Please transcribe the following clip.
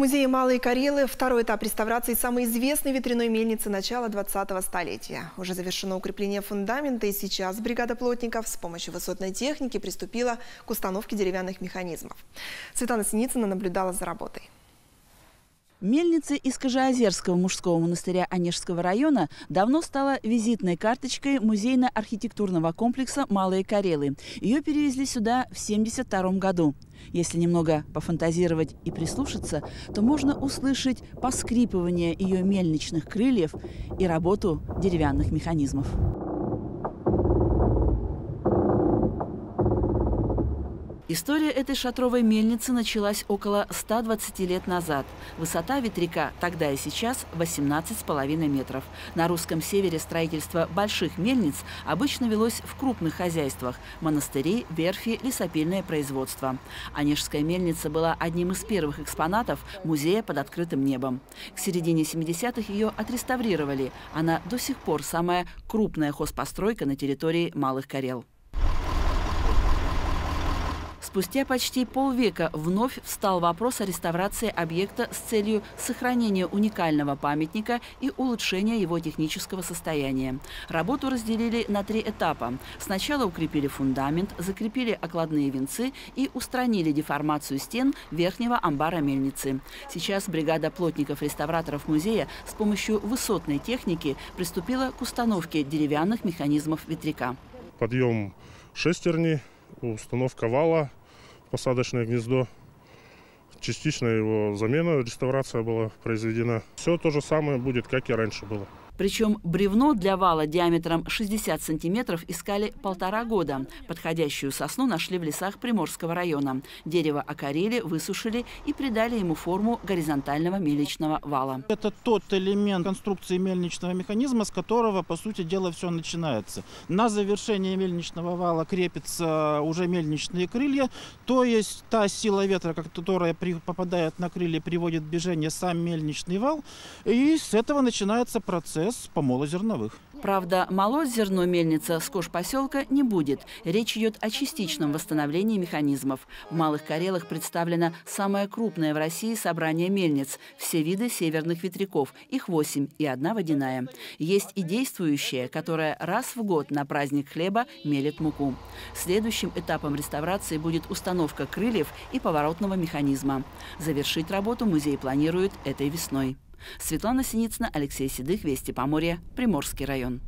В музее «Малые Корелы» второй этап реставрации самой известной ветряной мельницы начала 20-го столетия. Уже завершено укрепление фундамента, и сейчас бригада плотников с помощью высотной техники приступила к установке деревянных механизмов. Светлана Синицына наблюдала за работой. Мельница из Кожеозерского мужского монастыря Онежского района давно стала визитной карточкой музейно-архитектурного комплекса «Малые Корелы». Ее перевезли сюда в 1972 году. Если немного пофантазировать и прислушаться, то можно услышать поскрипывание ее мельничных крыльев и работу деревянных механизмов. История этой шатровой мельницы началась около 120 лет назад. Высота ветряка тогда и сейчас 18,5 метров. На русском севере строительство больших мельниц обычно велось в крупных хозяйствах – монастыри, верфи, лесопильное производство. Онежская мельница была одним из первых экспонатов музея под открытым небом. К середине 70-х ее отреставрировали. Она до сих пор самая крупная хозпостройка на территории Малых Корел. Спустя почти полвека вновь встал вопрос о реставрации объекта с целью сохранения уникального памятника и улучшения его технического состояния. Работу разделили на три этапа. Сначала укрепили фундамент, закрепили окладные венцы и устранили деформацию стен верхнего амбара мельницы. Сейчас бригада плотников-реставраторов музея с помощью высотной техники приступила к установке деревянных механизмов ветряка. Подъем шестерни, установка вала, посадочное гнездо, частично его замена, реставрация была произведена. Все то же самое будет, как и раньше было. Причем бревно для вала диаметром 60 сантиметров искали 1,5 года. Подходящую сосну нашли в лесах Приморского района. Дерево окорели, высушили и придали ему форму горизонтального мельничного вала. Это тот элемент конструкции мельничного механизма, с которого, по сути дела, все начинается. На завершение мельничного вала крепятся уже мельничные крылья, то есть та сила ветра, которая попадает на крылья, приводит в движение сам мельничный вал, и с этого начинается процесс помола зерновых. Правда, молоть зерно мельница с Кожпосёлка не будет. Речь идет о частичном восстановлении механизмов. В Малых Корелах представлено самое крупное в России собрание мельниц. Все виды северных ветряков. Их 8 и одна водяная. Есть и действующая, которая раз в год на праздник хлеба мелит муку. Следующим этапом реставрации будет установка крыльев и поворотного механизма. Завершить работу музей планирует этой весной. Светлана Синицына, Алексей Седых, «Вести Поморья», Приморский район.